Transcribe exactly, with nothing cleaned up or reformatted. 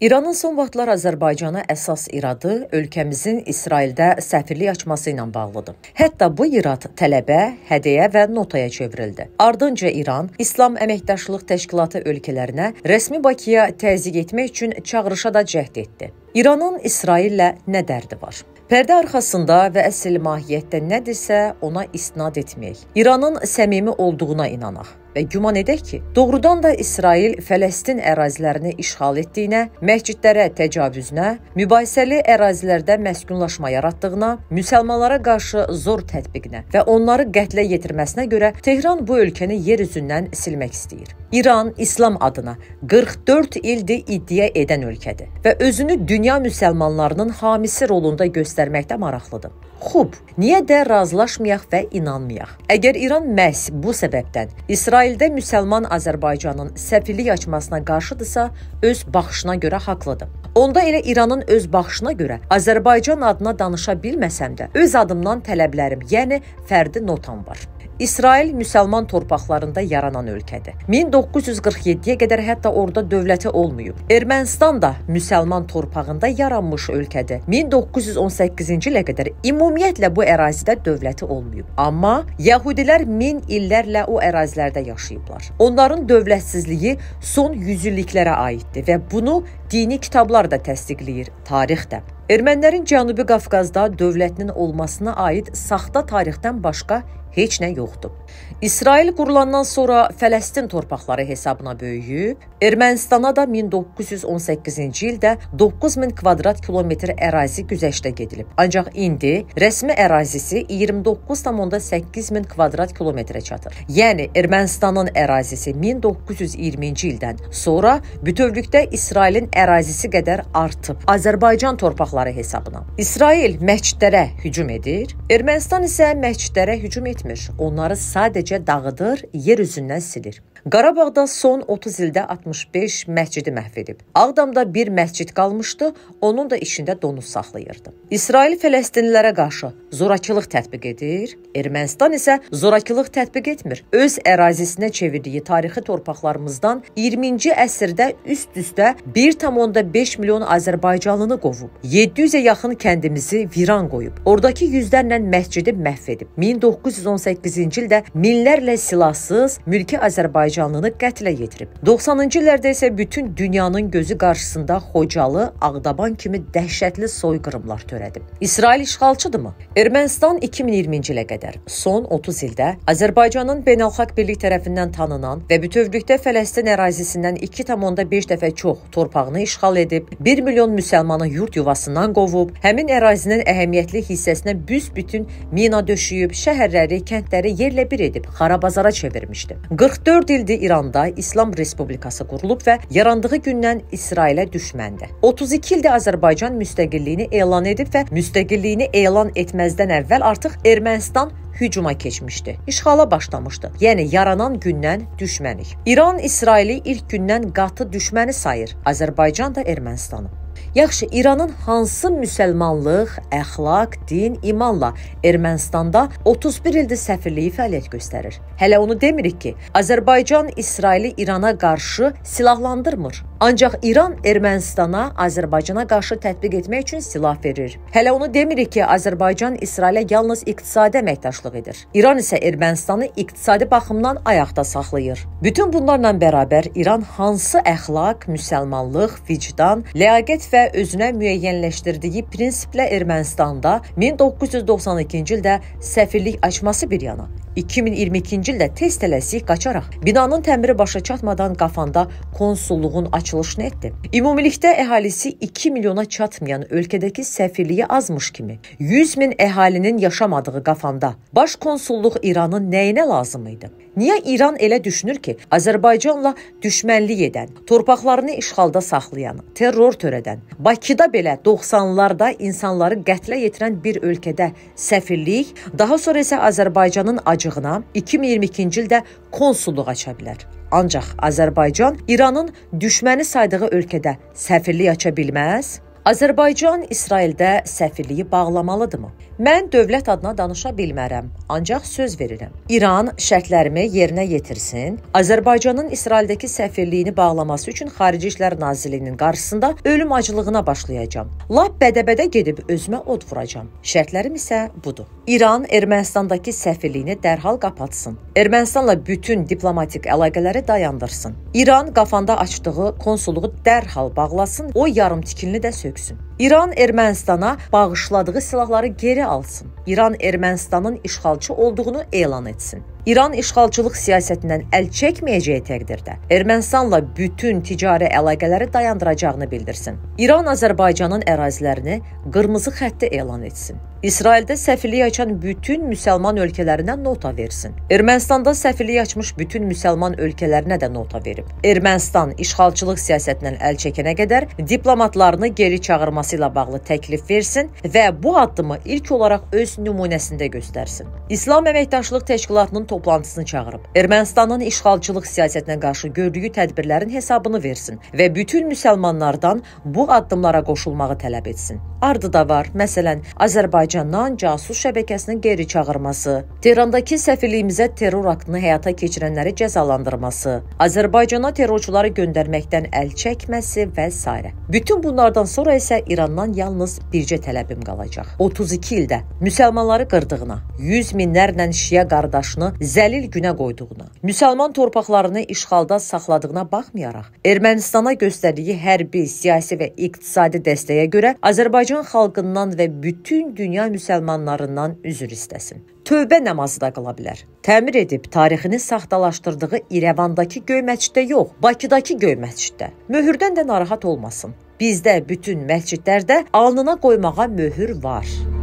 İranın son vaxtlar Azərbaycana əsas iradı ölkəmizin İsraildə səfirlik açması ilə bağlıdır. Hətta bu irad tələbə, hədiyyə və notaya çevrildi. Ardınca İran, İslam Əməkdaşlıq Təşkilatı ölkələrinə rəsmi Bakıya təzyiq etmək üçün çağırışa da cəhd etdi. İranın İsraillə nə dərdi var? Pərdə arxasında və əsl mahiyyətdə nədirsə ona istinad etməyək. İranın səmimi olduğuna inanaq və güman edək ki, doğrudan da İsrail Fələstin ərazilərini işğal etdiyinə, məscidlərə təcavüzünə, mübahisəli ərazilərdə məskunlaşma yaratdığına, müsəlmanlara qarşı zor tətbiqinə və onları qətlə yetirməsinə görə Tehran bu ölkəni yer üzündən silmək istəyir. İran İslam adına qırx dörd ildir iddia edən ölkədir və özünü dünya müsəlmanlarının hamisi rolunda göstərir. Göstərməkdə maraqlıdır. Xub, niyə də razılaşmayaq və inanmayaq? Əgər İran məhz bu səbəbdən İsraildə müsəlman Azərbaycanın səfirlik açmasına qarşıdırsa, öz baxışına görə haqlıdır. Onda elə İranın öz baxışına görə Azərbaycan adına danışa bilməsəm də, öz adımdan tələblərim, yəni fərdi notam var. İsrail müsəlman torpaqlarında yaranan ölkədir. min doqquz yüz qırx yeddiyə qədər hətta orada dövləti olmayıb. Ermənistan da müsəlman torpağında yaranmış ölkədir. min doqquz yüz on səkkizinci ilə qədər ümumiyyətlə bu ərazidə dövləti olmayıb. Amma yəhudilər min illərlə o ərazilərdə yaşayıblar. Onların dövlətsizliyi son yüzilliklərə aiddir və bunu dini kitablar da təsdiqləyir, tarix də. Ermənilərin Cənubi Qafqazda dövlətinin olmasına aid saxta tarixdən başqa heç nə yoxdur. İsrail qurulandan sonra Fələstin torpaqları hesabına böyüyüb, Ermənistana da min doqquz yüz on səkkizinci ildə doqquz min kvadrat kilometr ərazi güzəştə gedilib. Ancaq indi rəsmi ərazisi iyirmi doqquz tam onda səkkiz min kvadrat kilometrə çatır. Yəni Ermənistanın ərazisi min doqquz yüz iyirminci ildən sonra bütövlükdə İsrailin ərazisi qədər artıb. Azərbaycan torpaqları hesabına. İsrail məscidlərə hücum edir, Ermənistan isə məscidlərə hücum etmir, onları sadəcə dağıdır, yer üzündən silir. Qarabağda son otuz ildə altmış beş məscidi məhv edib. Ağdamda bir məscid qalmışdı, onun da işində donuz saxlayırdı. İsrail fələstinlilərə qarşı zorakılıq tətbiq edir, Ermənistan isə zorakılıq tətbiq etmir. Öz ərazisinə çevirdiyi tarixi torpaqlarımızdan iyirminci əsrdə üst-üstə bir tam onda beş milyon Azərbaycanlını qovub. yeddi yüzə yaxın kəndimizi viran qoyub. Oradakı yüzlərlə məscidi məhv edib. min doqquz yüz on səkkizinci ildə minlərlə silahsız mülki Azərbaycanlını qətlə yetirib. doxsanıncı illərdə isə bütün dünyanın gözü qarşısında Xocalı, Ağdaban kimi dəhşətli soyqırımlar törədib. İsrail işğalçıdırmı? Ermənistan iki min iyirminci ilə qədər son otuz ildə Azərbaycanın beynəlxalq birlik tərəfindən tanınan və bütövlükdə Fələstin ərazisindən iki tam onda beş dəfə çox torpağını işğal edib, bir milyon müsəlmanı yurt yuvasını qovub, həmin ərazinin əhəmiyyətli hissəsinə büsbütün mina döşüyüb, şəhərləri, kəndləri yerlə bir edib, xarabazara çevirmişdi. qırx dörd ildir İranda İslam Respublikası qurulub və yarandığı gündən İsrailə düşməndir. otuz iki ildə Azərbaycan müstəqilliyini elan edib və müstəqilliyini elan etməzdən əvvəl artıq Ermənistan hücuma keçmişdi, işğala başlamışdı. Yəni yaranan gündən düşmənik. İran İsraili ilk gündən qatı düşməni sayır, Azərbaycan da Ermənistanı. Yaxşı, İranın hansı müsəlmanlıq, əxlaq, din, imanla Ermənistanda otuz bir ildir səfirliyi fəaliyyət göstərir? Hələ onu demirik ki, Azərbaycan İsraili İrana qarşı silahlandırmır. Ancaq İran Ermənistana, Azərbaycana qarşı tətbiq etmək üçün silah verir. Hələ onu demirik ki, Azərbaycan İsrailə yalnız iqtisadi əməkdaşlıq edir. İran isə Ermənistanı iqtisadi baxımdan ayaqda saxlayır. Bütün bunlarla bərabər İran hansı əxlaq, müsəlmanlıq, vicdan, ləyaqət və özünə müəyyənləşdirdiyi prinsiplə Ermənistanda min doqquz yüz doxsan ikinci ildə səfirlik açması bir yana, iki min iyirmi ikinci ildə tez tələsik qaçaraq binanın təmiri başa çatmadan Qafanda konsulluğun açılışını etdi. Ümumilikdə əhalisi iki milyona çatmayan ölkədəki səfirliyi azmış kimi yüz min əhalinin yaşamadığı Qafanda baş konsulluq İranın nəyinə lazım idi? Niyə İran elə düşünür ki, Azərbaycanla düşmənlik edən, torpaqlarını işğalda saxlayan, terror törədən, Bakıda belə doxsanlarda insanları qətlə yetirən bir ölkədə səfirlik, daha sonra isə Azərbaycanın acığına iki min iyirmi ikinci ildə konsulluq aça bilər? Ancaq Azərbaycan İranın düşməni saydığı ölkədə səfirlik aça bilməz. Azərbaycan İsraildə səfirliyi bağlamalıdırmı? Mən dövlət adına danışa bilmərəm, ancaq söz verirəm. İran şərtlərimi yerinə yetirsin, Azərbaycanın İsraildəki səfirliyini bağlaması üçün Xarici İşlər Nazirliyinin qarşısında ölüm acılığına başlayacam. Lap bədəbədə gedib özümə od vuracam. Şərtlərim isə budur. İran Ermənistandakı səfirliyini dərhal qapatsın. Ermənistanla bütün diplomatik əlaqələri dayandırsın. İran Qafanda açdığı konsulluğu dərhal bağlasın, o yarımtikinli də söksün. İran Ermənistana bağışladığı silahları geri alsın. İran Ermənistanın işğalçı olduğunu elan etsin. İran işğalçılıq siyasətindən əl çəkməyəcəyi təqdirdə Ermənistanla bütün ticari əlaqələri dayandıracağını bildirsin. İran Azərbaycanın ərazilərini qırmızı xəttə elan etsin. İsraildə səfirliyi açan bütün müsəlman ölkələrinə nota versin. Ermənistanda səfirliyi açmış bütün müsəlman ölkələrinə də nota verib. Ermənistan işğalçılıq siyasətindən əl çəkənə qədər diplomatlarını geri çağırması ilə bağlı təklif versin və bu addımı ilk olaraq öz nümunəsində göstərsin. İslam Əməkdaşlıq Təşkilatının toplantısını çağırıb, Ermənistanın işğalçılıq siyasətinə qarşı gördüyü tədbirlərin hesabını versin və bütün müsəlmanlardan bu addımlara qoşulmağı tələb etsin. Ardı da var, məsələn, Azərbaycandan casus şəbəkəsinin geri çağırması, Tehrandakı səfirliyimizə terror aktını həyata keçirənləri cəzalandırması, Azərbaycana terrorçuları göndərməkdən əl çəkməsi və sairə. Bütün bunlardan sonra isə İrandan yalnız bircə tələbim qalacaq. otuz iki ildə müsəlmanları qırdığına, yüz minlərlə şiə qardaşını zəlil günə qoyduğuna, müsəlman torpaqlarını işğalda saxladığına baxmayaraq, Ermənistana göstərdiyi hərbi, siyasi və iqtisadi dəstəyə görə Azərbaycan xalqından və bütün dünya müsəlmanlarından üzr istəsin. Tövbə namazı da qıla bilər. Təmir edib tarixini saxtalaşdırdığı İrəvandakı göyməçiddə yox, Bakıdakı göyməçiddə. Möhürdən də narahat olmasın. Bizdə bütün məscidlərdə alnına qoymağa möhür var.